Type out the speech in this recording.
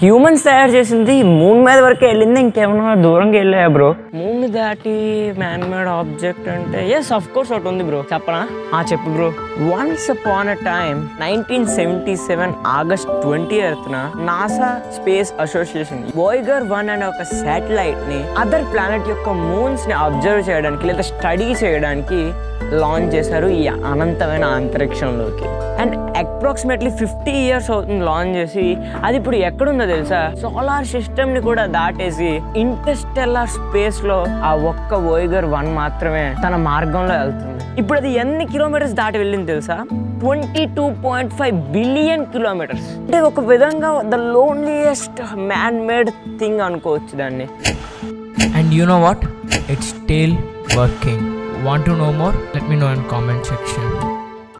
Humans తయారు చేసింది moon మీద వరకు వెళ్ళింది, ఇంకేమన్నా దూరంగా వెళ్ళాయా బ్రో? మూన్ దాటి మ్యాన్ మేడ్ ఆబ్జెక్ట్ అంటే ఎస్ ఆఫ్ కోర్స్ ఒకటి ఉంది బ్రో, చెప్పనా? చెప్పు bro. Once upon a time 1977 August 20th NASA space association Voyager 1 అనే ఒక శాటిలైట్ ని అదర్ ప్లానెట్ యొక్క మూన్స్ ని అబ్జర్వ్ చేయడానికి లేదా స్టడీ చేయడానికి లాంచ్ చేశారు ఈ అనంతమైన అంతరిక్షంలోకి. అండ్ అప్రాక్సిమేట్లీ 50 years అవుతుంది లాంచ్ చేసి. అది ఇప్పుడు ఎక్కడుందో తెలుసా? సోలార్ సిస్టమ్ ని కూడా దాటేసి ఇంటర్స్టెల్లార్ స్పేస్ లో ఆ ఒక్క Voyager 1 మాత్రమే తన మార్గంలో వెళ్తుంది. ఇప్పుడు అది ఎన్ని కిలోమీటర్స్ దాటి వెళ్ళింది తెలుసా? 22.5 billion kilometers. అంటే ఒక విధంగా the loneliest man made thing అనుకోవచ్చు దాన్ని. And you know what, it's still working. Want to know more? Let me know in comment section.